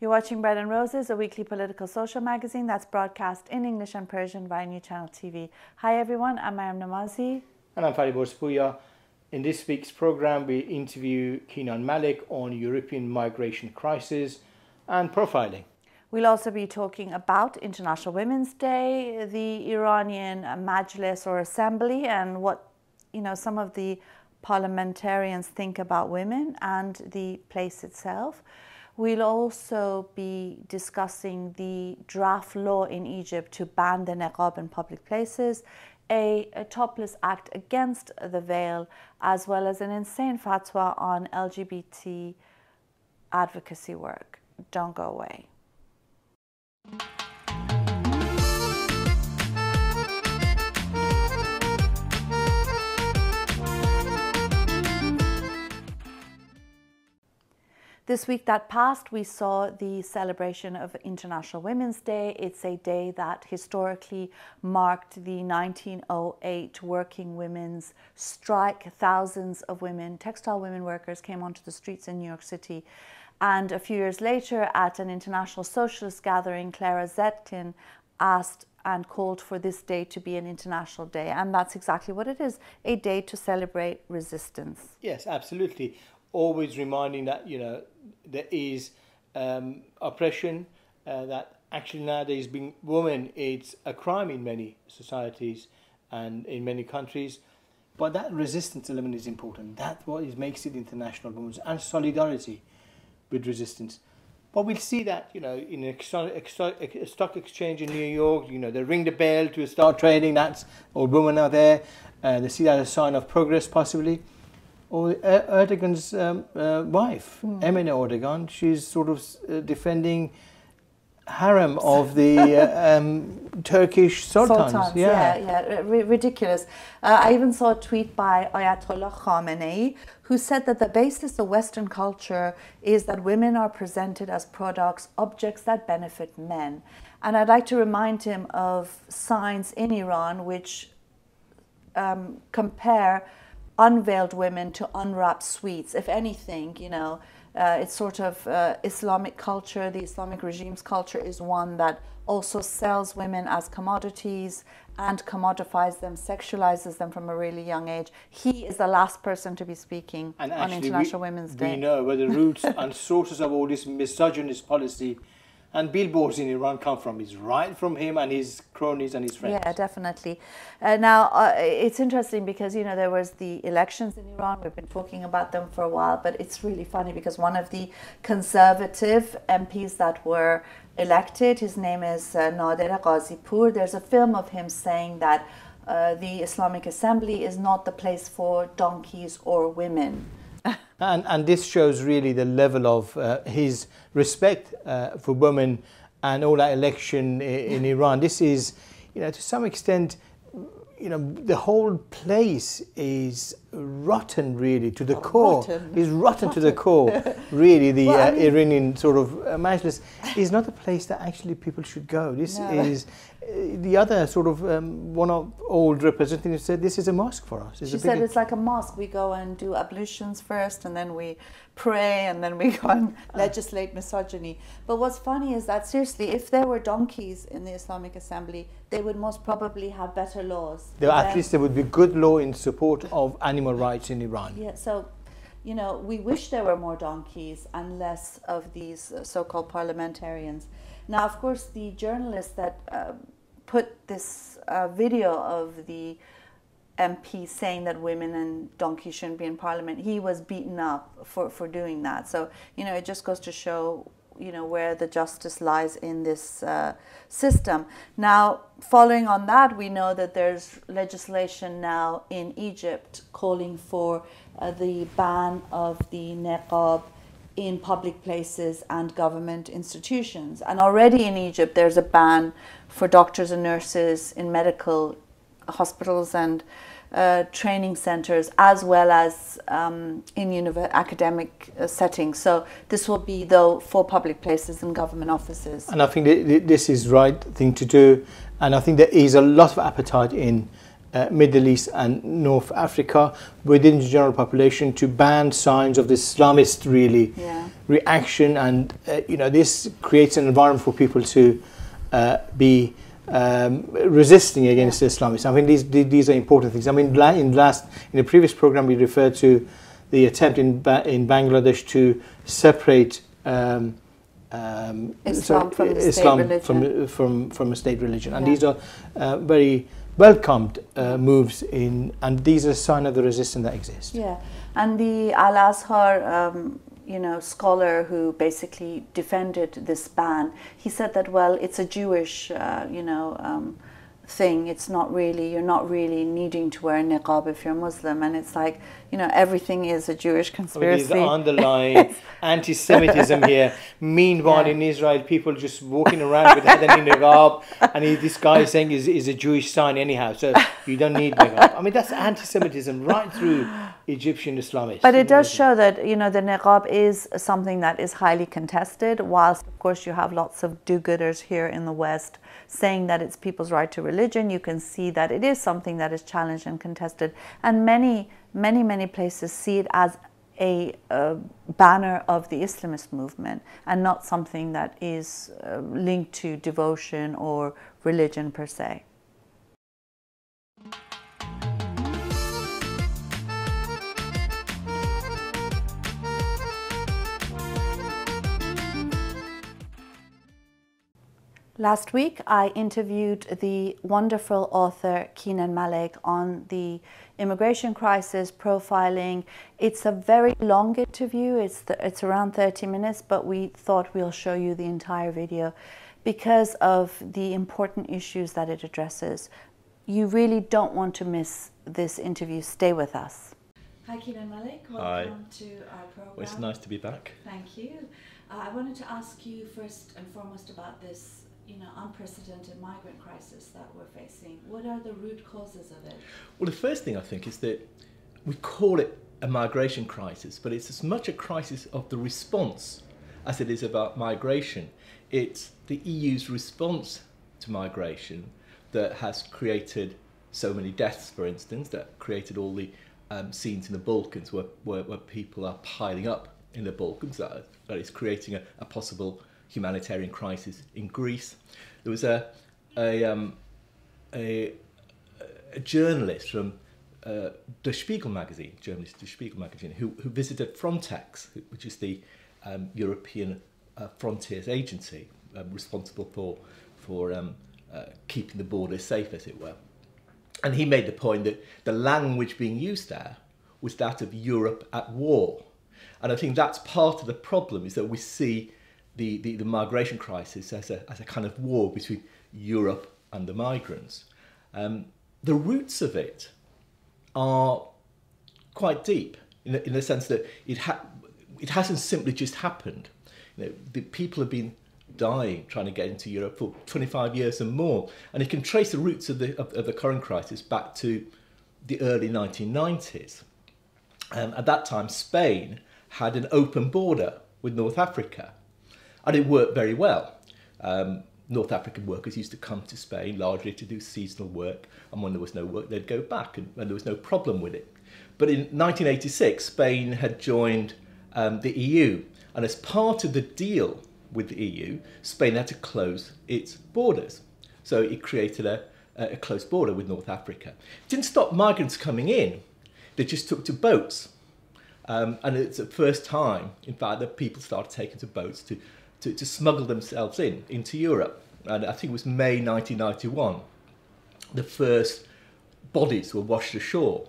You're watching Bread and Roses, a weekly political social magazine that's broadcast in English and Persian via New Channel TV. Hi everyone, I'm Maryam Namazie. And I'm Fariborz Pooya. In this week's program, we interview Kenan Malik on European migration crisis and profiling. We'll also be talking about International Women's Day, the Iranian Majlis or Assembly, and what some of the parliamentarians think about women and the place itself. We'll also be discussing the draft law in Egypt to ban the niqab in public places, a topless act against the veil, as well as an insane fatwa on LGBT advocacy work. Don't go away. This week that passed, we saw the celebration of International Women's Day. It's a day that historically marked the 1908 working women's strike. Thousands of women, textile women workers, came onto the streets in New York City. And a few years later, at an international socialist gathering, Clara Zetkin asked and called for this day to be an international day. And that's exactly what it is, a day to celebrate resistance. Yes, absolutely. Always reminding that, there is oppression, that actually nowadays being woman, it's a crime in many societies and in many countries. But that resistance element is important. That's what makes it international women's, and solidarity with resistance. But we'll see that, in a stock exchange in New York, they ring the bell to start trading. That's all women are there. They see that as a sign of progress, possibly. Or Erdogan's wife, Emine Erdogan, she's sort of defending harem of the Turkish sultans. Ridiculous. I even saw a tweet by Ayatollah Khamenei, who said that the basis of Western culture is that women are presented as products, objects that benefit men. And I'd like to remind him of signs in Iran which compare unveiled women to unwrapped sweets. If anything, it's sort of Islamic culture, the Islamic regime's culture is one that also sells women as commodities and commodifies them, sexualizes them from a really young age. He is the last person to be speaking and on International Women's Day. We know where the roots and sources of all this misogynist policy and billboards in Iran come from. It's right from him and his cronies and his friends. Yeah, definitely. Now, it's interesting because, there was the elections in Iran. We've been talking about them for a while, but it's really funny because one of the conservative MPs that were elected, his name is Nader Ghazipour. There's a film of him saying that the Islamic Assembly is not the place for donkeys or women. And this shows really the level of his respect for women and all that election in Iran. This is, to some extent, the whole place is rotten, really, to the core. It's rotten to the core, really, the Iranian sort of majlis. Is not a place that actually people should go. This is... The other sort of one of old representatives said, this is a mosque for us. She said it's like a mosque. We go and do ablutions first, and then we pray, and then we go and legislate misogyny. But what's funny is that, seriously, if there were donkeys in the Islamic Assembly, they would most probably have better laws. At least there would be good law in support of animal rights in Iran. Yeah, so, we wish there were more donkeys and less of these so-called parliamentarians. Now, of course, the journalist that put this video of the MP saying that women and donkeys shouldn't be in parliament, he was beaten up for doing that. So, it just goes to show, where the justice lies in this system. Now, following on that, we know that there's legislation now in Egypt calling for the ban of the niqab in public places and government institutions. And already in Egypt, there's a ban for doctors and nurses in medical hospitals and training centers, as well as in academic settings. So this will be, though, for public places and government offices. And I think this is the right thing to do. And I think there is a lot of appetite in Middle East and North Africa within the general population to ban signs of the Islamist, really, reaction. And, you know, this creates an environment for people to be resisting against the Islamists. I mean, these are important things. I mean, in the previous program, we referred to the attempt in Bangladesh to separate Islam from a state religion, and these are very welcomed moves in, and these are a sign of the resistance that exists. Yeah, and the Al-Azhar, you know, scholar who basically defended this ban, he said that, well, it's a Jewish, you know, thing. It's not really, you're not really needing to wear a niqab if you're Muslim. And it's like, you know, everything is a Jewish conspiracy. I mean, these underlying anti-Semitism here. Meanwhile, in Israel, people just walking around without any niqab, and this guy is saying is a Jewish sign anyhow, so you don't need niqab. I mean, that's anti-Semitism right through Egyptian Islamists. But it does show that, you know, the niqab is something that is highly contested, whilst, of course, you have lots of do-gooders here in the West saying that it's people's right to religion. You can see that it is something that is challenged and contested, and many places see it as a banner of the Islamist movement and not something that is linked to devotion or religion per se. Last week, I interviewed the wonderful author Kenan Malik on the immigration crisis, profiling. It's a very long interview. It's around 30 minutes, but we thought we'll show you the entire video because of the important issues that it addresses. You really don't want to miss this interview. Stay with us. Hi, Kenan Malik. Welcome to our program. Well, it's nice to be back. Thank you. I wanted to ask you first and foremost about this, you know, unprecedented migrant crisis that we're facing. What are the root causes of it? Well, the first thing I think is that we call it a migration crisis, but it's as much a crisis of the response as it is about migration. It's the EU's response to migration that has created so many deaths, for instance, that created all the scenes in the Balkans where people are piling up in the Balkans. That is creating a possible humanitarian crisis in Greece. There was a journalist from Der Spiegel magazine, Germany's Der Spiegel magazine, who visited Frontex, which is the European Frontiers Agency responsible for keeping the borders safe, as it were. And he made the point that the language being used there was that of Europe at war. And I think that's part of the problem, is that we see the migration crisis as a kind of war between Europe and the migrants. The roots of it are quite deep, in the sense that it hasn't simply just happened. You know, the people have been dying trying to get into Europe for 25 years and more, and it can trace the roots of the current crisis back to the early 1990s. At that time, Spain had an open border with North Africa. And it worked very well. North African workers used to come to Spain largely to do seasonal work, and when there was no work, they'd go back, and there was no problem with it. But in 1986, Spain had joined the EU, and as part of the deal with the EU, Spain had to close its borders. So it created a closed border with North Africa. It didn't stop migrants coming in, they just took to boats. And it's the first time, in fact, that people started taking to boats to smuggle themselves into Europe. And I think it was May 1991, the first bodies were washed ashore.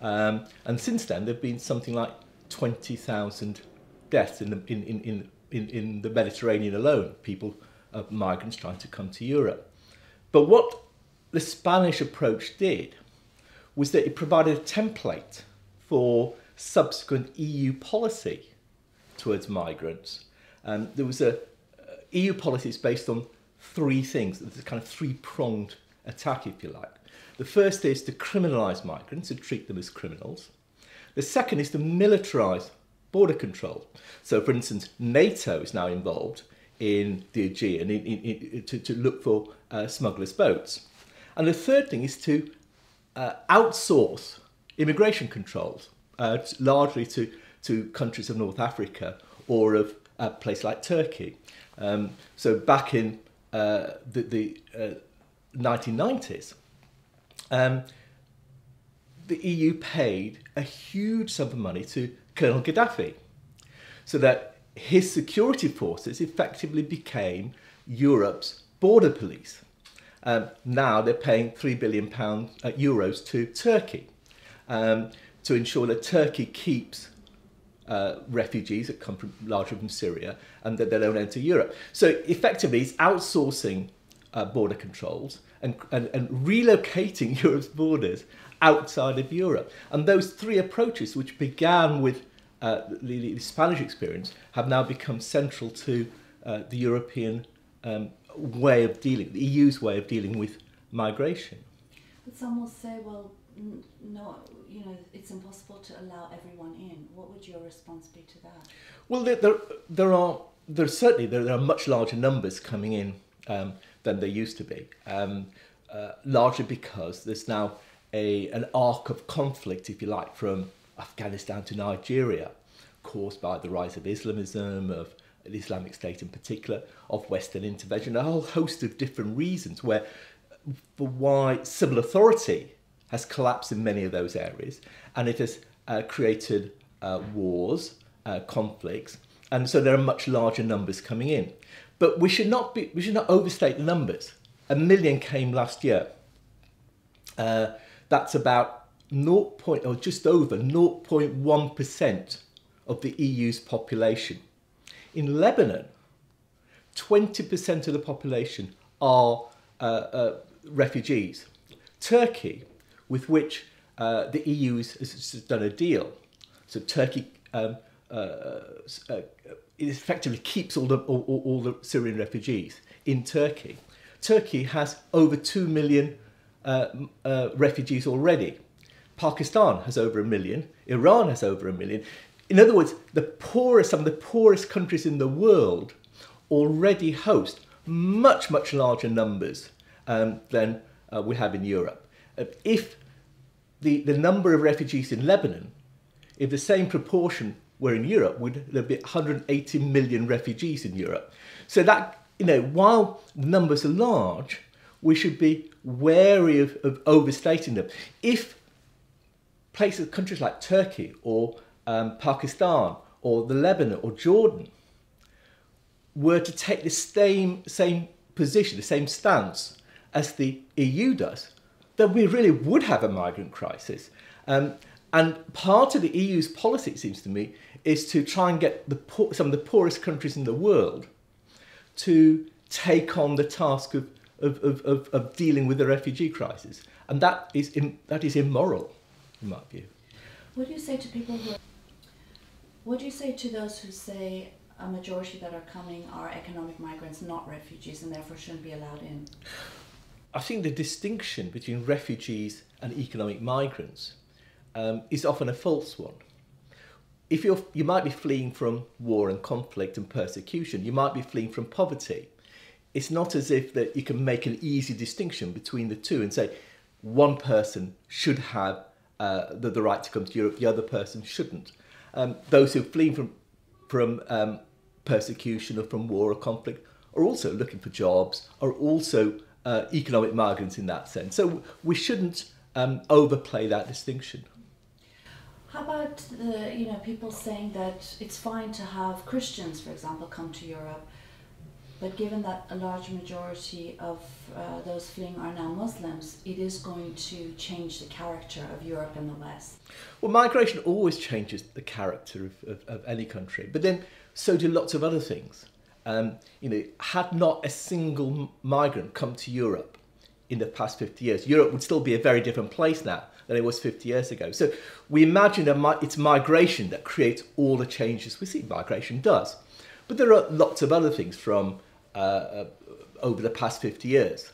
And since then, there have been something like 20,000 deaths in the Mediterranean alone, migrants trying to come to Europe. But what the Spanish approach did was that it provided a template for subsequent EU policy towards migrants. There was EU policies based on three things, this kind of three-pronged attack, if you like. The first is to criminalise migrants and treat them as criminals. The second is to militarise border control. So, for instance, NATO is now involved in the Aegean to look for smugglers' boats. And the third thing is to outsource immigration controls, largely to countries of North Africa or of a place like Turkey. So back in the 1990s, the EU paid a huge sum of money to Colonel Gaddafi so that his security forces effectively became Europe's border police. Now they're paying €3 billion to Turkey to ensure that Turkey keeps refugees that come from largely from Syria and that they don't enter Europe. So effectively it's outsourcing border controls and relocating Europe's borders outside of Europe. And those three approaches, which began with the Spanish experience, have now become central to the European way of dealing, the EU's way of dealing with migration. But some will say, well, no, you know, it's impossible to allow everyone in. What would your response be to that? Well, there are much larger numbers coming in than there used to be, largely because there's now an arc of conflict, if you like, from Afghanistan to Nigeria, caused by the rise of Islamism, of the Islamic State in particular, of Western intervention, a whole host of different reasons for why civil authority has collapsed in many of those areas, and it has created wars, conflicts, and so there are much larger numbers coming in. But we should not overstate the numbers. 1 million came last year. That's about just over 0.1% of the EU's population. In Lebanon, 20% of the population are refugees. Turkey, with which the EU has done a deal, so Turkey effectively keeps all the Syrian refugees in Turkey. Turkey has over 2 million refugees already. Pakistan has over 1 million. Iran has over 1 million. In other words, some of the poorest countries in the world already host much, much larger numbers than we have in Europe. If the number of refugees in Lebanon, if the same proportion were in Europe, there'd be 180 million refugees in Europe. So that, you know, while the numbers are large, we should be wary of overstating them. If countries like Turkey or Pakistan or the Lebanon or Jordan were to take the same position, the same stance as the EU does, then we really would have a migrant crisis. And part of the EU's policy, it seems to me, is to try and get some of the poorest countries in the world to take on the task of dealing with the refugee crisis. And that is immoral, in my view. What do you say to people who... What do you say to those who say a majority that are coming are economic migrants, not refugees, and therefore shouldn't be allowed in? I think the distinction between refugees and economic migrants is often a false one. If you might be fleeing from war and conflict and persecution, you might be fleeing from poverty. It's not as if that you can make an easy distinction between the two and say one person should have the right to come to Europe, the other person shouldn't. Those who flee from persecution or from war or conflict are also looking for jobs, are also economic migrants in that sense. So we shouldn't overplay that distinction. How about the, you know, people saying that it's fine to have Christians, for example, come to Europe, but given that a large majority of those fleeing are now Muslims, it is going to change the character of Europe and the West? Well, migration always changes the character of any country, but then so do lots of other things. You know, had not a single migrant come to Europe in the past 50 years, Europe would still be a very different place now than it was 50 years ago. So we imagine it's migration that creates all the changes we see. Migration does. But there are lots of other things from over the past 50 years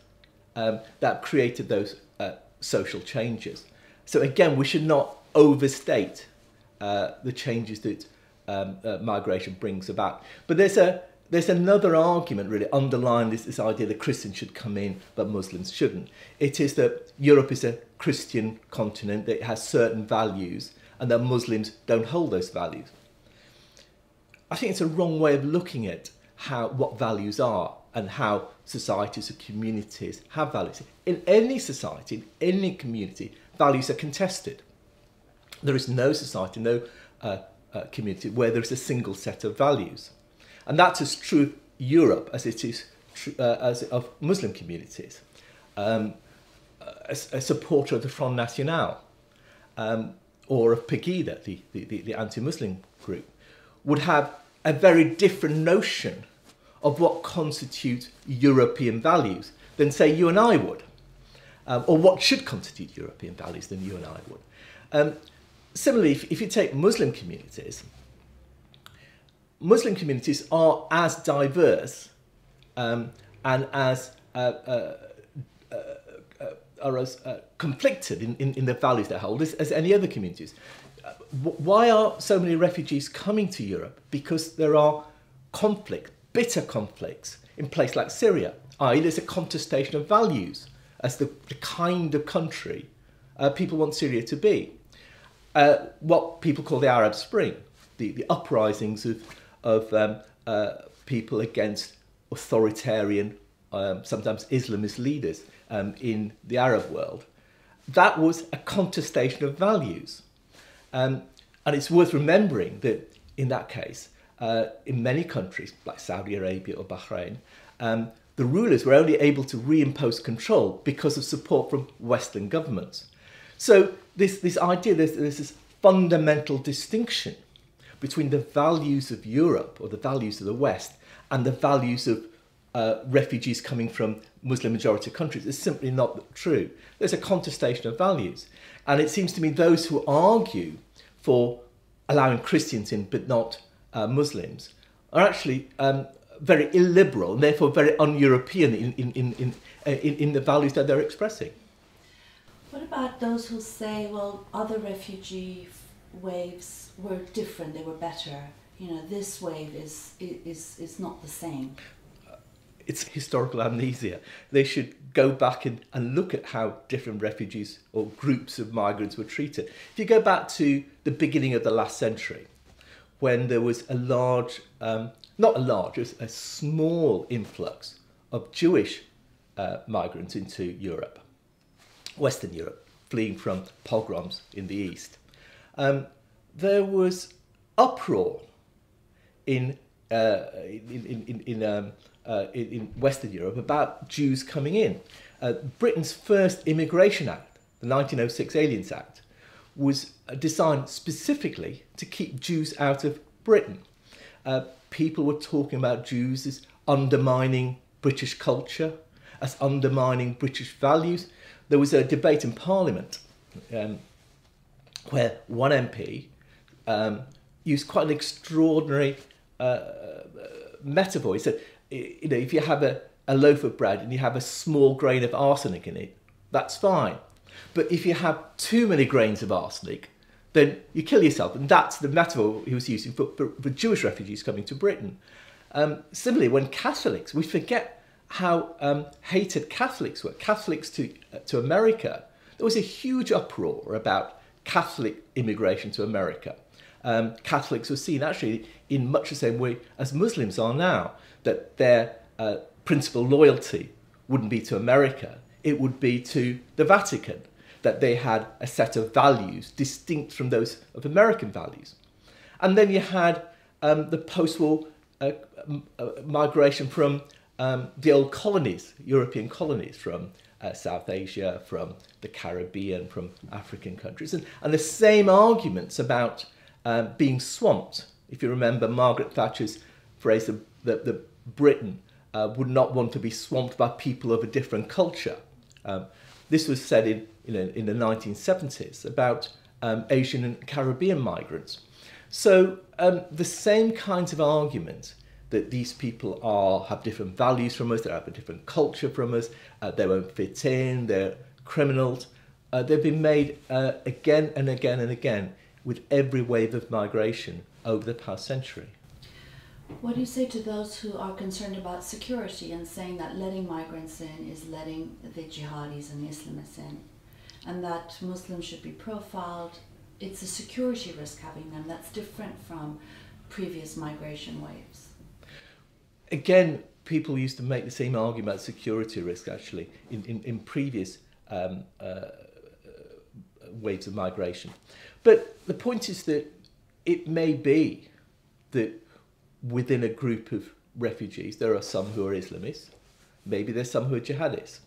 that created those social changes. So again, we should not overstate the changes that migration brings about. But there's another argument really underlying this idea that Christians should come in but Muslims shouldn't. It is that Europe is a Christian continent, that it has certain values, and that Muslims don't hold those values. I think it's a wrong way of looking at what values are and how societies or communities have values. In any society, in any community, values are contested. There is no society, no community where there is a single set of values. And that's as true of Europe as it is of Muslim communities. A supporter of the Front National or of Pegida, the anti-Muslim group, would have a very different notion of what constitutes European values than, say, you and I would, or what should constitute European values than you and I would. Similarly, if you take Muslim communities are as diverse and as are as conflicted in the values they hold as any other communities. Why are so many refugees coming to Europe? Because there are conflicts, bitter conflicts, in places like Syria, i.e. there's a contestation of values as the kind of country people want Syria to be. What people call the Arab Spring, the uprisings of people against authoritarian, sometimes Islamist leaders in the Arab world. That was a contestation of values. And it's worth remembering that in that case, in many countries like Saudi Arabia or Bahrain, the rulers were only able to reimpose control because of support from Western governments. So this idea, there's this fundamental distinction between the values of Europe or the values of the West and the values of refugees coming from Muslim majority countries is simply not true. There's a contestation of values. And it seems to me those who argue for allowing Christians in but not Muslims are actually very illiberal and therefore very un-European in the values that they're expressing. What about those who say, well, other refugee waves were different, they were better, you know, this wave is not the same? It's historical amnesia. They should go back and look at how different refugees or groups of migrants were treated. If you go back to the beginning of the last century, when there was a large, it was a small influx of Jewish migrants into Europe, Western Europe, fleeing from pogroms in the East. There was uproar in Western Europe about Jews coming in. Britain's first Immigration Act, the 1906 Aliens Act, was designed specifically to keep Jews out of Britain. People were talking about Jews as undermining British culture, as undermining British values. There was a debate in Parliament where one MP used quite an extraordinary metaphor. He said, you know, if you have a loaf of bread and you have a small grain of arsenic in it, that's fine. But if you have too many grains of arsenic, then you kill yourself. And that's the metaphor he was using for Jewish refugees coming to Britain. Similarly, when Catholics, we forget how hated Catholics were. Catholics to America, there was a huge uproar about Catholic immigration to America. Catholics were seen actually in much the same way as Muslims are now, that their principal loyalty wouldn't be to America, it would be to the Vatican, that they had a set of values distinct from those of American values. And then you had the post-war migration from the old colonies, European colonies, from South Asia, from the Caribbean, from African countries. And the same arguments about being swamped. If you remember Margaret Thatcher's phrase that Britain would not want to be swamped by people of a different culture. This was said in the 1970s about Asian and Caribbean migrants. So the same kinds of argument that these people have different values from us, they have a different culture from us, they won't fit in, they're criminals, They've been made again and again and again with every wave of migration over the past century. What do you say to those who are concerned about security and saying that letting migrants in is letting the jihadis and Islamists in, and that Muslims should be profiled? It's a security risk having them that's different from previous migration waves. Again, people used to make the same argument about security risk, actually, in previous waves of migration. But the point is that it may be that within a group of refugees, there are some who are Islamists, maybe there's some who are jihadists.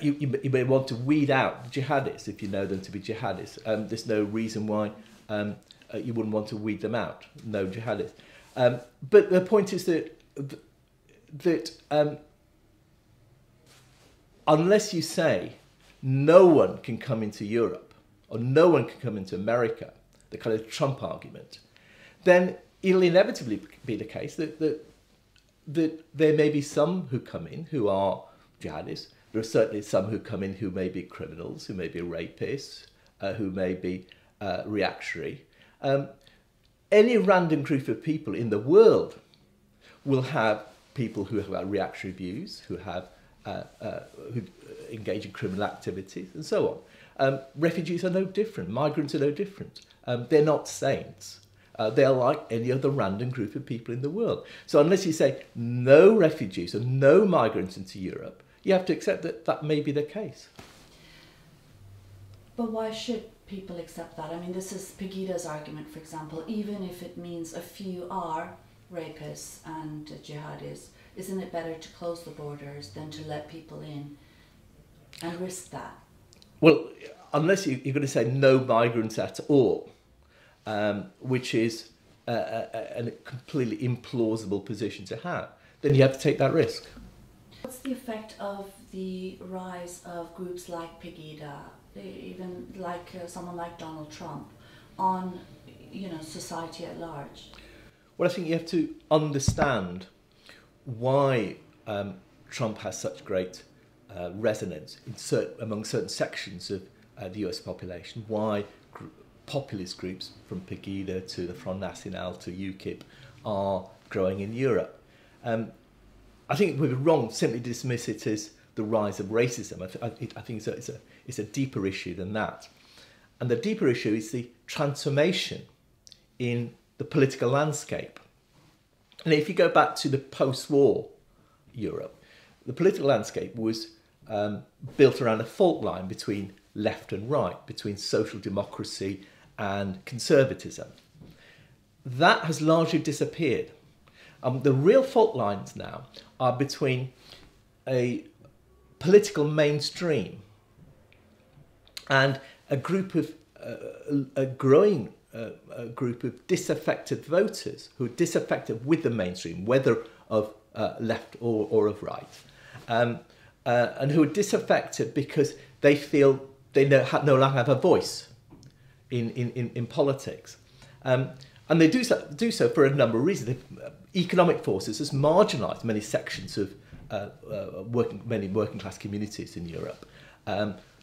You may want to weed out jihadists if you know them to be jihadists. There's no reason why you wouldn't want to weed them out, no jihadists. But the point is that unless you say no one can come into Europe or no one can come into America, the kind of Trump argument, then it'll inevitably be the case that there may be some who come in who are jihadists. There are certainly some who come in who may be criminals, who may be rapists, who may be reactionary. Any random group of people in the world will have people who have reactionary views, who have who engage in criminal activities, and so on. Refugees are no different. Migrants are no different. They're not saints. They're like any other random group of people in the world. So unless you say no refugees or no migrants into Europe, you have to accept that that may be the case. But why should people accept that? I mean, this is Pegida's argument, for example. Even if it means a few are rapists and jihadists, isn't it better to close the borders than to let people in and risk that? Well, unless you're going to say no migrants at all, which is a completely implausible position to have, then you have to take that risk. What's the effect of the rise of groups like Pegida, even like someone like Donald Trump, on society at large? Well, I think you have to understand why Trump has such great resonance in among certain sections of the US population, why populist groups from Pegida to the Front National to UKIP are growing in Europe. I think it would be wrong simply to dismiss it as the rise of racism. I think it's a deeper issue than that. And the deeper issue is the transformation in the political landscape. And if you go back to the post-war Europe, the political landscape was built around a fault line between left and right, between social democracy and conservatism. That has largely disappeared. The real fault lines now are between a political mainstream and a growing group of disaffected voters who are disaffected with the mainstream, whether of left or of right, and who are disaffected because they feel they no longer have a voice in politics. And they do so for a number of reasons. Economic forces has marginalised many sections of many working class communities in Europe.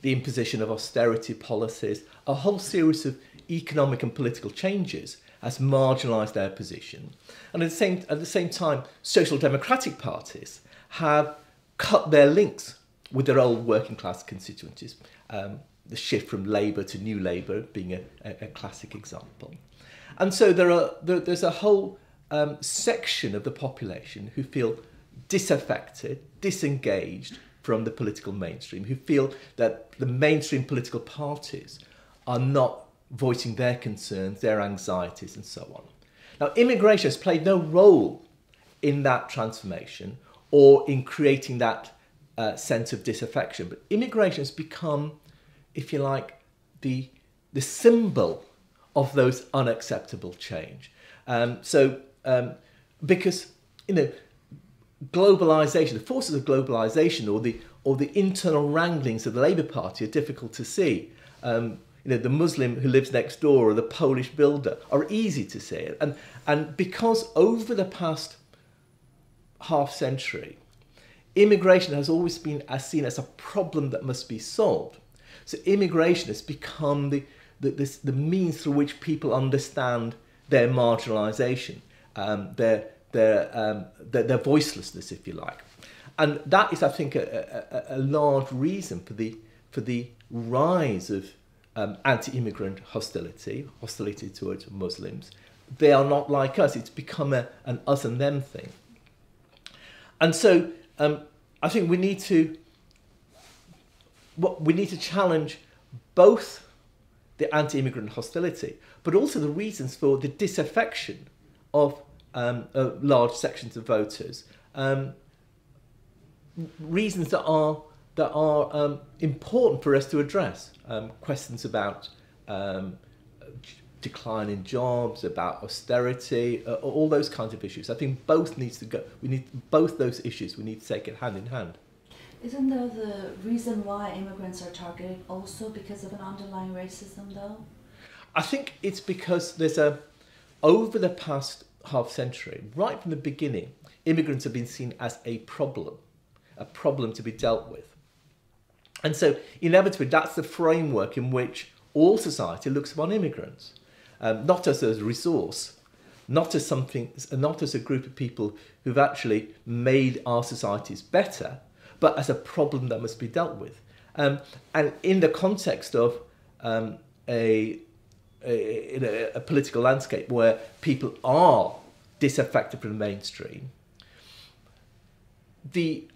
The imposition of austerity policies, a whole series of economic and political changes has marginalised their position. And at the same time, social democratic parties have cut their links with their old working class constituencies. The shift from Labour to New Labour being a classic example. And so there's a whole section of the population who feel disaffected, disengaged from the political mainstream, who feel that the mainstream political parties are not voicing their concerns, their anxieties, and so on. Now, immigration has played no role in that transformation or in creating that sense of disaffection. But immigration has become, if you like, the symbol of those unacceptable change. Because, globalisation, the forces of globalisation or the internal wranglings of the Labour Party are difficult to see. The Muslim who lives next door or the Polish builder are easy to see. And because over the past half century, immigration has always been seen as a problem that must be solved. So immigration has become the means through which people understand their marginalisation, their voicelessness, if you like. And that is, I think, a large reason for the rise of anti-immigrant hostility towards Muslims. They are not like us. It's become an us and them thing. And so I think we need to challenge both the anti-immigrant hostility, but also the reasons for the disaffection of large sections of voters. Reasons that are important for us to address. Questions about decline in jobs, about austerity, all those kinds of issues. I think both needs to go. We need both those issues. We need to take it hand in hand. Isn't there the reason why immigrants are targeted also because of an underlying racism, though? I think it's because there's over the past half century, right from the beginning, immigrants have been seen as a problem to be dealt with. And so inevitably, that's the framework in which all society looks upon immigrants, not as a resource, not as something, not as a group of people who've actually made our societies better, but as a problem that must be dealt with. And in the context of a political landscape where people are disaffected from the mainstream, the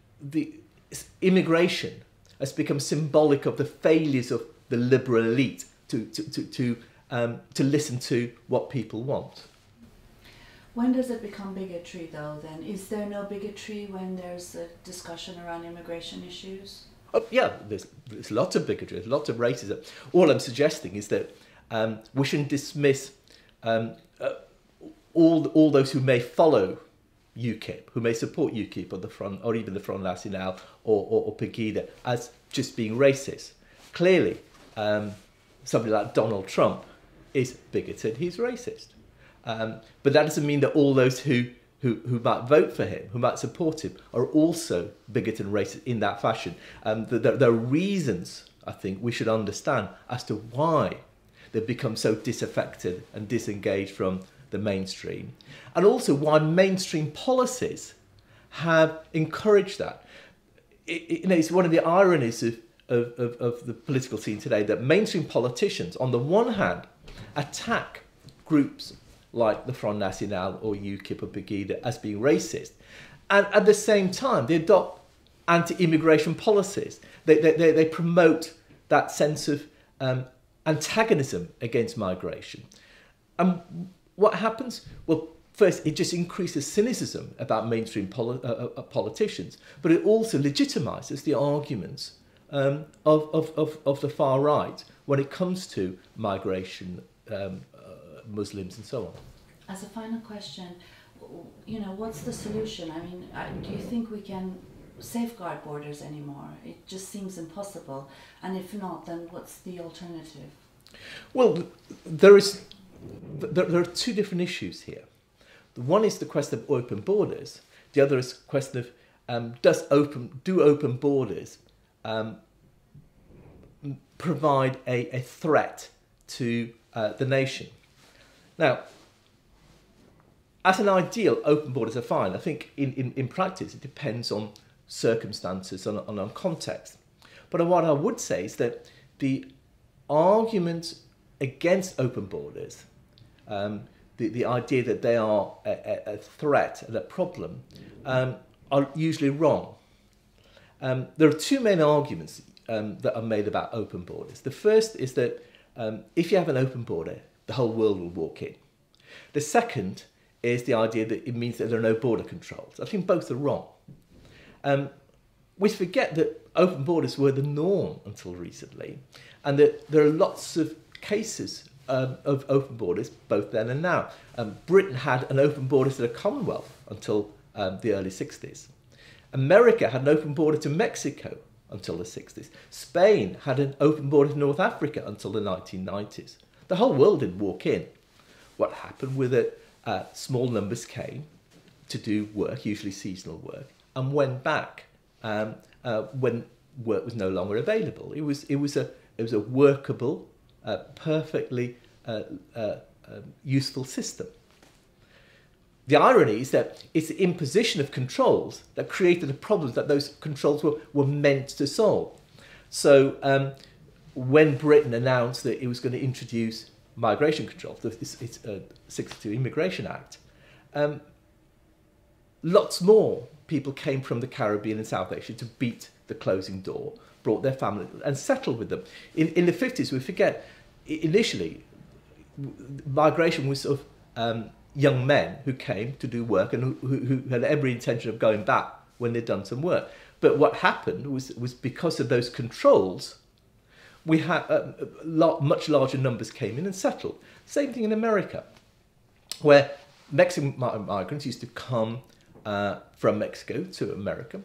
immigration has become symbolic of the failures of the liberal elite to listen to what people want. When does it become bigotry, though, then? Is there no bigotry when there's a discussion around immigration issues? Oh, yeah, there's lots of bigotry, there's lots of racism. All I'm suggesting is that we shouldn't dismiss all those who may follow UKIP, who may support UKIP on the front, or even the Front National or Pegida, as just being racist. Clearly, somebody like Donald Trump is bigoted, he's racist. But that doesn't mean that all those who might vote for him, who might support him, are also bigoted and racist in that fashion. There are reasons, I think, we should understand as to why they've become so disaffected and disengaged from the mainstream. And also why mainstream policies have encouraged that. You know, it's one of the ironies of the political scene today that mainstream politicians, on the one hand, attack groups like the Front National or UKIP or Pegida as being racist. And at the same time, they adopt anti-immigration policies. They promote that sense of antagonism against migration. And what happens? Well, first, it just increases cynicism about mainstream politicians, but it also legitimizes the arguments of the far right when it comes to migration, Muslims and so on. As a final question, you know, what's the solution? I mean, do you think we can safeguard borders anymore? It just seems impossible. And if not, then what's the alternative? Well, there are two different issues here. One is the question of open borders. The other is the question of do open borders provide a threat to the nation? Now, as an ideal, open borders are fine. I think in practice, it depends on circumstances and on context. But what I would say is that the argument against open borders, the idea that they are a threat and a problem, are usually wrong. There are two main arguments that are made about open borders. The first is that if you have an open border, the whole world will walk in. The second is the idea that it means that there are no border controls. I think both are wrong. We forget that open borders were the norm until recently, and that there are lots of cases of open borders both then and now. Britain had an open border to the Commonwealth until the early 60s. America had an open border to Mexico until the 60s. Spain had an open border to North Africa until the 1990s. The whole world didn't walk in. What happened with it, small numbers came to do work, usually seasonal work, and went back. when work was no longer available. It was a workable, perfectly useful system. The irony is that it's the imposition of controls that created the problems that those controls were meant to solve. So when Britain announced that it was going to introduce migration controls, its 62 Immigration Act, lots more people came from the Caribbean and South Asia to beat the closing door, brought their family and settled with them. In the 50s, we forget, initially, migration was sort of young men who came to do work and who had every intention of going back when they'd done some work. But what happened was because of those controls, we had much larger numbers came in and settled. Same thing in America, where Mexican migrants used to come from Mexico to America,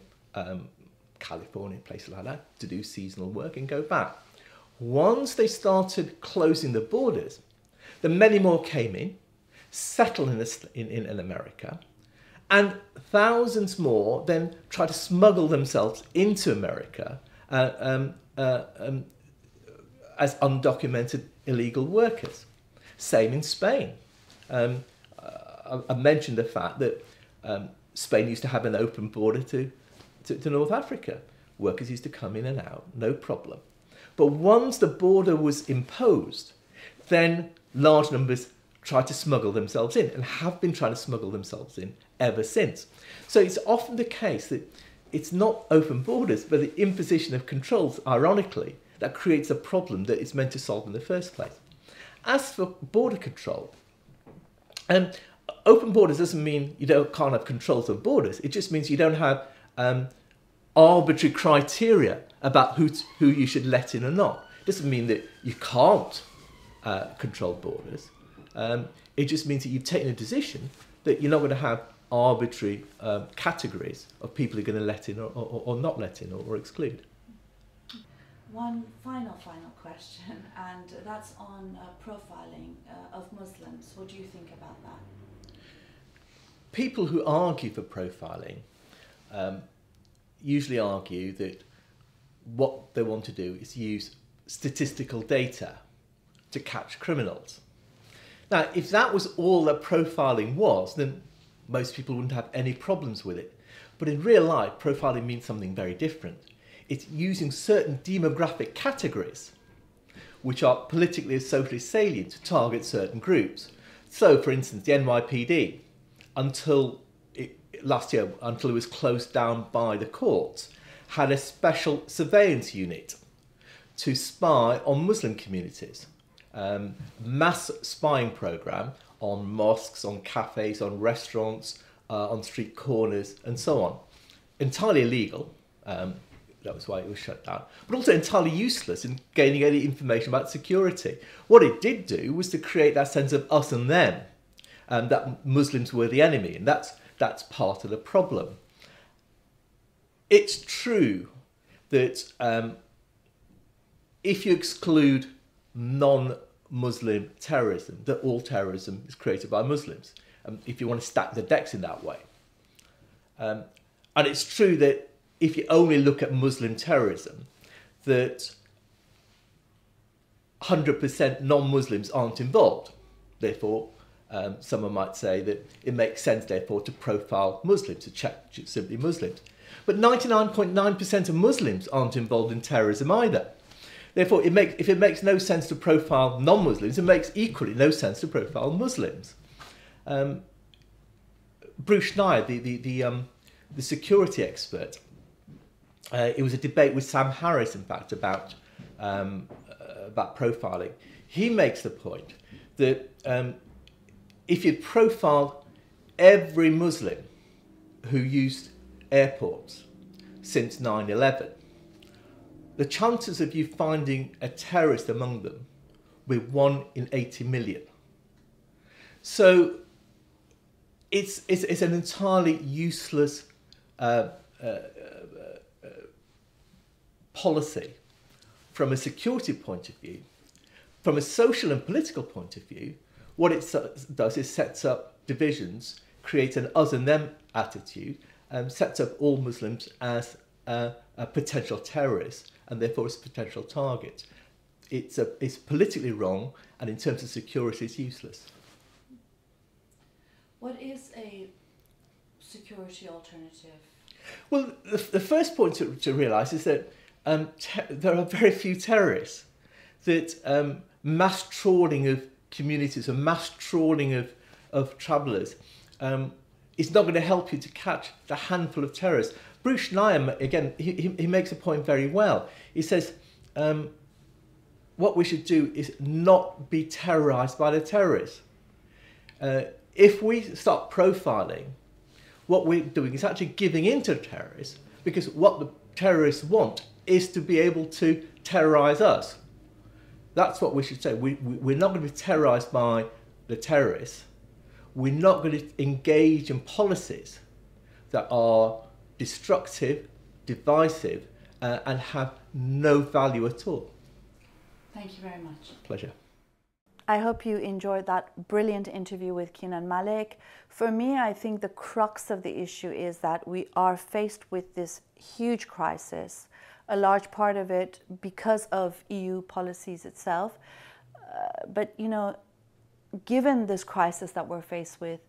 California, places like that, to do seasonal work and go back. Once they started closing the borders, then many more came in, settled in America, and thousands more then tried to smuggle themselves into America as undocumented illegal workers. Same in Spain. I mentioned the fact that Spain used to have an open border to North Africa. Workers used to come in and out, no problem. But once the border was imposed, then large numbers tried to smuggle themselves in and have been trying to smuggle themselves in ever since. So it's often the case that it's not open borders, but the imposition of controls, ironically, that creates a problem that it's meant to solve in the first place. As for border control, open borders doesn't mean you can't have controls of borders. It just means you don't have arbitrary criteria about who you should let in or not. It doesn't mean that you can't control borders. It just means that you've taken a decision that you're not going to have arbitrary categories of people you're going to let in or not let in or exclude. One final question, and that's on profiling of Muslims. What do you think about that? People who argue for profiling usually argue that what they want to do is use statistical data to catch criminals. Now, if that was all that profiling was, then most people wouldn't have any problems with it. But in real life, profiling means something very different. It's using certain demographic categories, which are politically and socially salient, to target certain groups. So, for instance, the NYPD, last year, until it was closed down by the courts, had a special surveillance unit to spy on Muslim communities. Mass spying program on mosques, on cafes, on restaurants, on street corners, and so on. Entirely illegal. That was why it was shut down, but also entirely useless in gaining any information about security. What it did do was to create that sense of us and them, that Muslims were the enemy, and that's part of the problem. It's true that if you exclude non-Muslim terrorism, that all terrorism is created by Muslims, if you want to stack the decks in that way. And it's true that if you only look at Muslim terrorism, that 100% non-Muslims aren't involved. Therefore, someone might say that it makes sense, therefore, to profile Muslims, to check simply Muslims. But 99.9% of Muslims aren't involved in terrorism either. Therefore, if it makes no sense to profile non-Muslims, it makes equally no sense to profile Muslims. Bruce Schneier, the security expert, it was a debate with Sam Harris, in fact, about profiling. He makes the point that if you profiled every Muslim who used airports since 9/11, the chances of you finding a terrorist among them were 1 in 80 million. So it's an entirely useless policy from a security point of view. From a social and political point of view, what it does is sets up divisions, creates an us and them attitude, sets up all Muslims as a potential terrorist and therefore it's a potential target. It's politically wrong, and in terms of security, it's useless. What is a security alternative? Well, the first point to realise is that there are very few terrorists. That mass trawling of communities, a mass trawling of travellers, is not going to help you to catch the handful of terrorists. Bruce Schneier, again, he makes a point very well. He says, what we should do is not be terrorised by the terrorists. If we start profiling, what we're doing is actually giving in to terrorists, because what the terrorists want is to be able to terrorise us. That's what we should say. We're not going to be terrorised by the terrorists. We're not going to engage in policies that are destructive, divisive, and have no value at all. Thank you very much. Pleasure. I hope you enjoyed that brilliant interview with Kenan Malik. For me, I think the crux of the issue is that we are faced with this huge crisis, a large part of it because of EU policies itself. But, you know, given this crisis that we're faced with,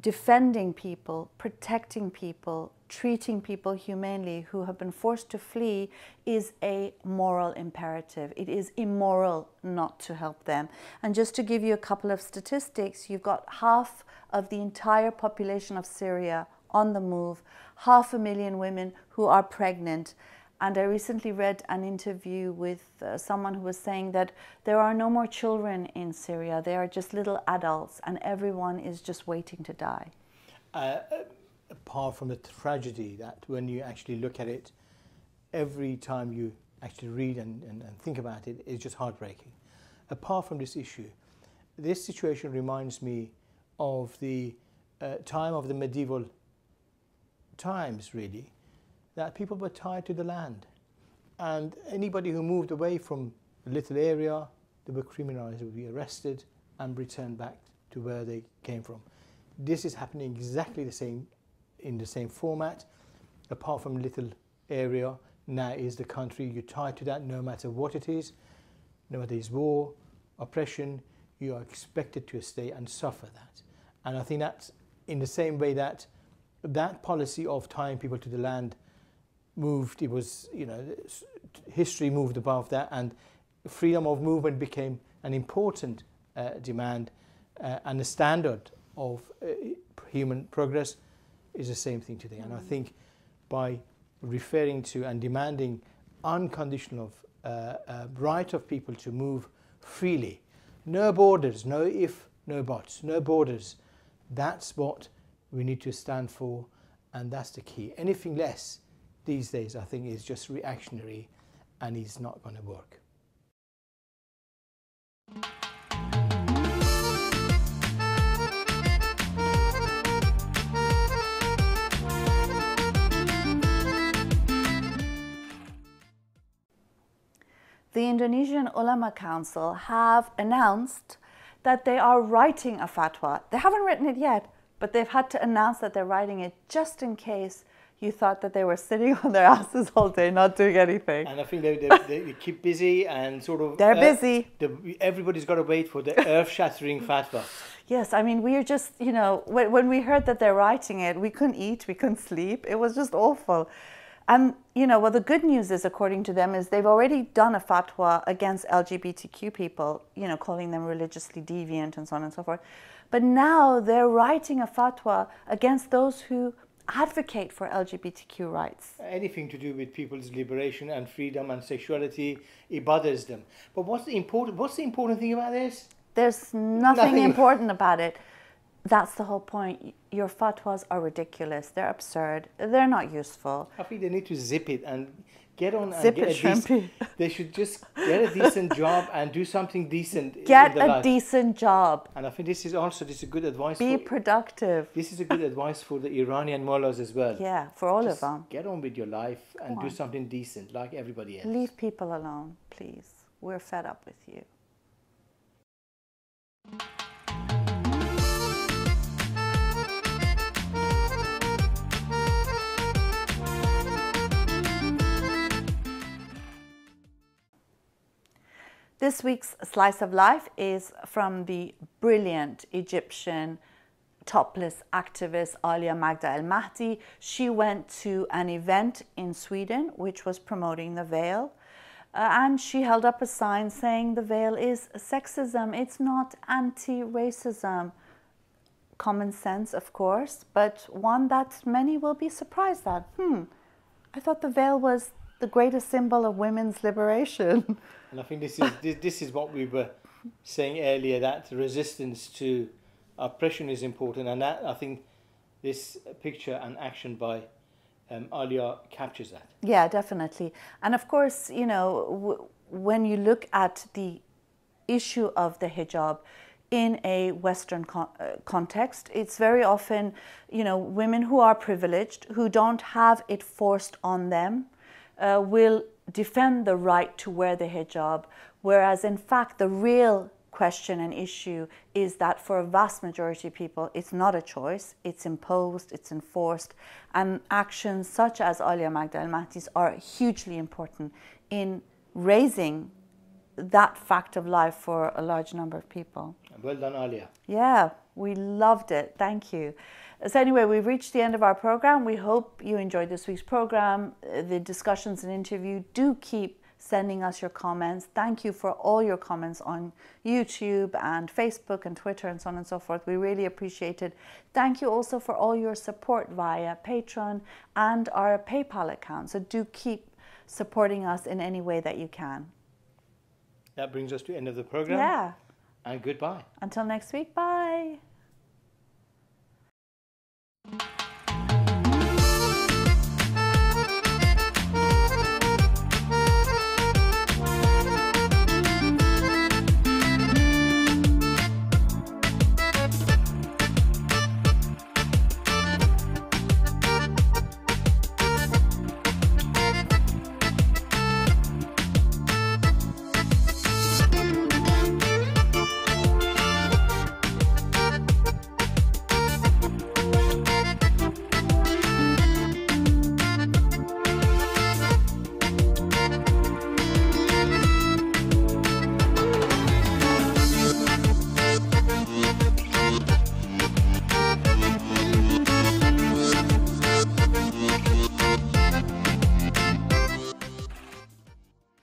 defending people, protecting people, treating people humanely who have been forced to flee is a moral imperative. It is immoral not to help them. And just to give you a couple of statistics, you've got half of the entire population of Syria on the move, 500,000 women who are pregnant. And I recently read an interview with someone who was saying that there are no more children in Syria. They are just little adults, and everyone is just waiting to die. Apart from the tragedy that when you actually look at it, every time you actually read and think about it, it's just heartbreaking. Apart from this issue, this situation reminds me of the time of the medieval times, really, that people were tied to the land. And anybody who moved away from a little area, they were criminalized, they would be arrested and returned back to where they came from. This is happening exactly the same, in the same format. Apart from little area, now is the country. You're tied to that no matter what it is, no matter it's war, oppression, you are expected to stay and suffer that. And I think that's in the same way that that policy of tying people to the land moved, it was, you know, history moved above that, and freedom of movement became an important demand and a standard of human progress. Is the same thing today. And I think by referring to and demanding unconditional right of people to move freely, no borders, no if, no buts, no borders, that's what we need to stand for, and that's the key. Anything less these days, I think, is just reactionary and is not going to work. The Indonesian Ulama Council have announced that they are writing a fatwa. They haven't written it yet, but they've had to announce that they're writing it just in case you thought that they were sitting on their asses all day not doing anything. And I think they keep busy and sort of... They're busy. Everybody's got to wait for the earth-shattering fatwa. Yes, I mean, we are just, you know, when we heard that they're writing it, we couldn't eat, we couldn't sleep. It was just awful. And, you know, well, the good news is, according to them, is they've already done a fatwa against LGBTQ people, you know, calling them religiously deviant and so on and so forth. But now they're writing a fatwa against those who advocate for LGBTQ rights. Anything to do with people's liberation and freedom and sexuality, it bothers them. But what's the important thing about this? There's nothing important about it. That's the whole point. Your fatwas are ridiculous. They're absurd. They're not useful. I think they need to zip it and get on. Zip and get it, shrimpy. They should just get a decent job and do something decent. Get a decent job. And I think this is also good advice. Be productive. This is a good advice for the Iranian mullahs as well. Yeah, for all of them. Get on with your life and do something decent like everybody else. Leave people alone, please. We're fed up with you. This week's Slice of Life is from the brilliant Egyptian topless activist Aliaa Magda El Mahdi. She went to an event in Sweden which was promoting the veil, and she held up a sign saying the veil is sexism, it's not anti-racism. Common sense, of course, but one that many will be surprised at. I thought the veil was the greatest symbol of women's liberation. And I think this is what we were saying earlier, that resistance to oppression is important, and that, I think, this picture and action by Aliaa captures that. Yeah, definitely. And of course, you know, when you look at the issue of the hijab in a Western context, it's very often, you know, women who are privileged, who don't have it forced on them, will defend the right to wear the hijab, whereas in fact the real question and issue is that for a vast majority of people it's not a choice, it's imposed, it's enforced, and actions such as Aliaa Magda El Mahdi's are hugely important in raising that fact of life for a large number of people. Well done, Aliaa. Yeah, we loved it. Thank you. So anyway, we've reached the end of our program. We hope you enjoyed this week's program. The discussions and interview, do keep sending us your comments. Thank you for all your comments on YouTube and Facebook and Twitter and so on and so forth. We really appreciate it. Thank you also for all your support via Patreon and our PayPal account. So do keep supporting us in any way that you can. That brings us to the end of the program. Yeah. And goodbye. Until next week, bye.